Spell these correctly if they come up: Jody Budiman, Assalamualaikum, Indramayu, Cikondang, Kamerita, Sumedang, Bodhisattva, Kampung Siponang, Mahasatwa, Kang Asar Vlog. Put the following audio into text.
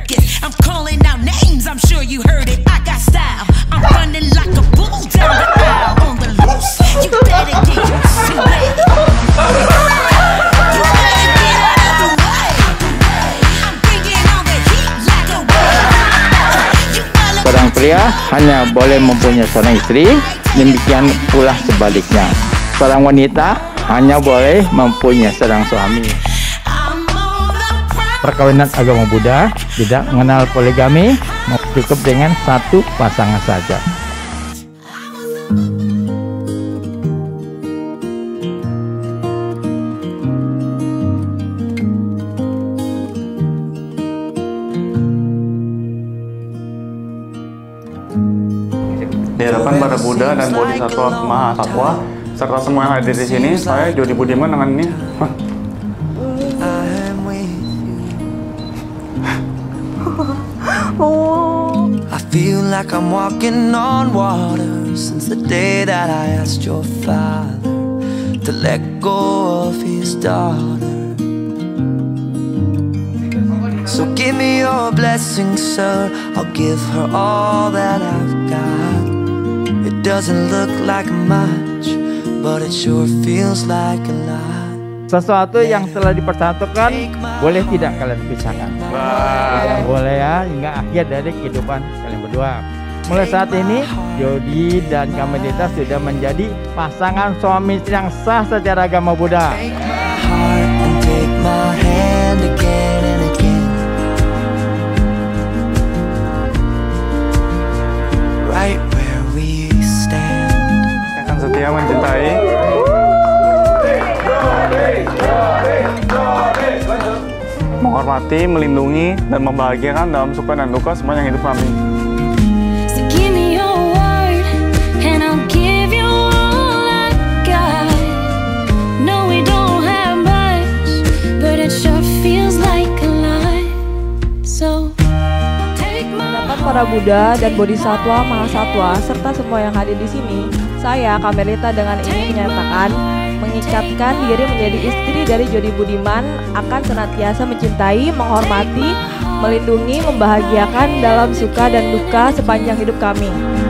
work it. I'm calling out names, I'm sure you heard it. I got style, I'm running like a bull down the aisle. On the loose, you better get used to it. You better get out of the way. I'm bringing on the heat like a wave. Seorang pria hanya boleh mempunyai seorang istri, demikian pula sebaliknya. Seorang wanita hanya boleh mempunyai seorang suami. Perkawinan agama Buddha tidak mengenal poligami, cukup dengan satu pasangan saja. Diharapkan pada Buddha dan Bodhisattva Mahasatwa serta semua yang hadir di sini, saya Jody Budiman dengan ini. I feel like I'm walking on water since the day that I asked your father to let go of his daughter. So give me your blessing, sir. I'll give her all that I've got. It doesn't look like much, but it sure feels like a lot. Sesuatu yang telah dipersatukan, boleh tidak kalian pisahkan? Boleh ya, hingga akhir dari kehidupan kalian berdua. Mulai saat ini, Jody dan Kamerita sudah menjadi pasangan suami istri yang sah secara agama Buddha. Saya akan setia mencintai. Menghormati, melindungi, dan membahagiakan dalam suka dan duka sepanjang hidup kami. Harapan para Buddha dan Bodhisattva Mahasatwa serta semua yang hadir di sini, saya Kamerita dengan ini menyatakan, mengikatkan diri menjadi istri dari Jody Budiman, akan senantiasa mencintai, menghormati, melindungi, membahagiakan dalam suka dan duka sepanjang hidup kami.